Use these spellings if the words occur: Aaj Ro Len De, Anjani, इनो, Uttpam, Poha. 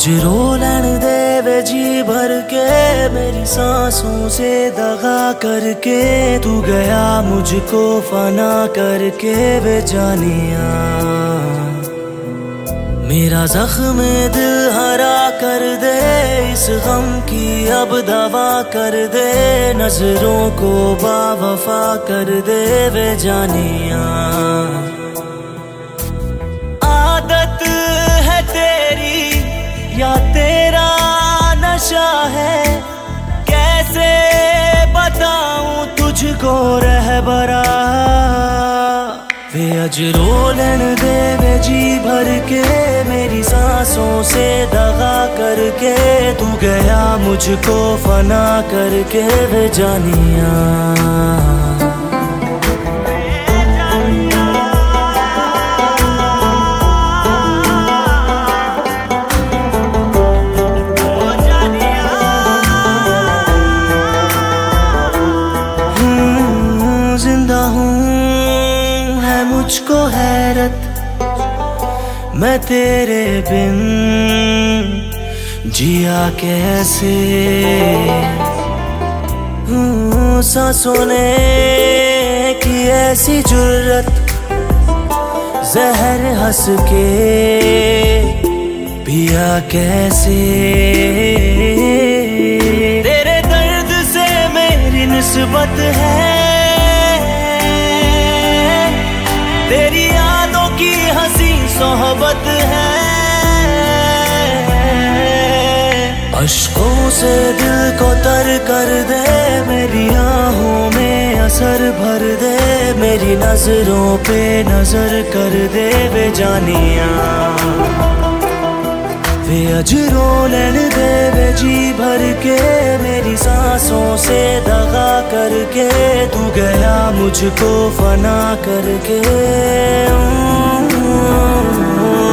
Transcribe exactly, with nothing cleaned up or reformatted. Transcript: आज रो लेन दे वे जी भर के, मेरी सांसों से दगा करके, तू गया मुझको फना करके। वे जानिया मेरा जख्म दिल हरा कर दे, इस गम की अब दवा कर दे, नजरों को बावफा कर दे। वे जानिया आदत है तेरी या तेरा नशा है, कैसे बताऊं तुझको रहबरा। वे आज रो लेन दे वे जी भर के, मेरी सांसों से दगा करके, तू गया मुझको फना करके। वे जानिया मुझको हैरत मैं तेरे बिन जिया कैसे। सांसों ने की ऐसी जुर्रत, जहर हंस के पिया कैसे। तेरे दर्द से मेरी निस्बत है, तेरी यादों की हंसी सोहबत है, अश्कों से दिल को तर कर दे, मेरी आहों में असर भर दे, मेरी नजरों पे नजर कर दे। वे जानिया वे आज रो लेन दे वे जी भर के, मेरी सांसों से दगा करके, तू गया मुझको फना करके।